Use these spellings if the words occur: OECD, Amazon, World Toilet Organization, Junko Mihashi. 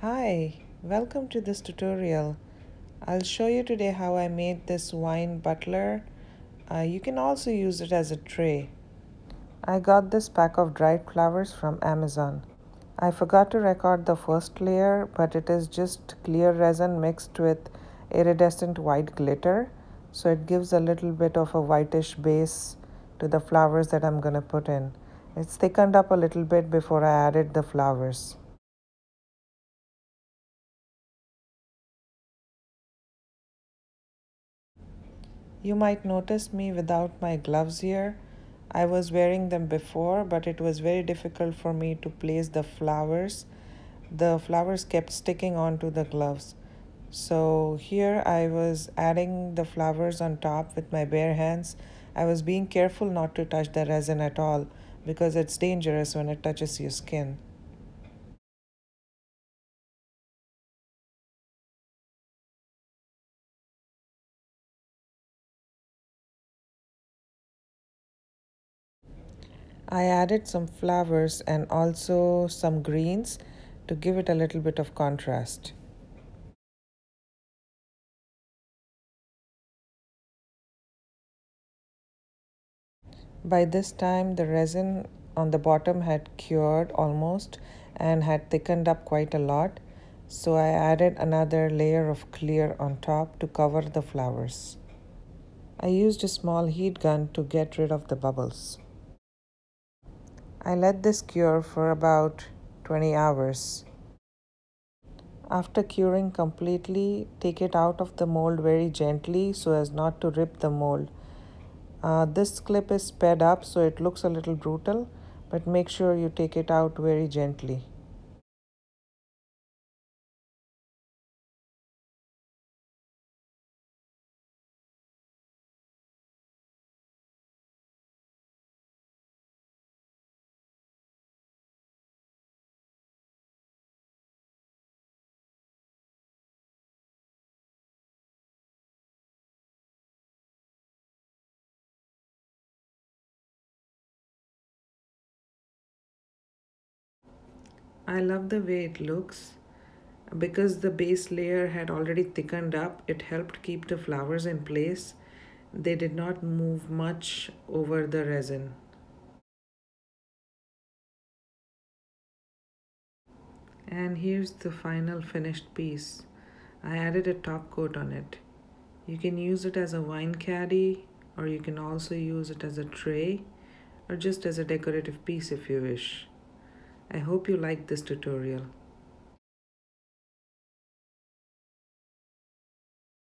Hi, welcome to this tutorial. I'll show you today how I made this wine butler. You can also use it as a tray. I got this pack of dried flowers from Amazon. I forgot to record the first layer, but it is just clear resin mixed with iridescent white glitter. So it gives a little bit of a whitish base to the flowers that I'm gonna put in. It's thickened up a little bit before I added the flowers. You might notice me without my gloves here. I was wearing them before, but it was very difficult for me to place the flowers. The flowers kept sticking onto the gloves. So here I was adding the flowers on top with my bare hands. I was being careful not to touch the resin at all because it's dangerous when it touches your skin. I added some flowers and also some greens to give it a little bit of contrast. By this time, the resin on the bottom had cured almost and had thickened up quite a lot. So I added another layer of clear on top to cover the flowers. I used a small heat gun to get rid of the bubbles. I let this cure for about 20 hours. After curing completely, take it out of the mold very gently so as not to rip the mold. This clip is sped up so it looks a little brutal, but make sure you take it out very gently. I love the way it looks. Because the base layer had already thickened up, it helped keep the flowers in place. They did not move much over the resin. And here's the final finished piece. I added a top coat on it. You can use it as a wine caddy, or you can also use it as a tray, or just as a decorative piece if you wish. I hope you liked this tutorial.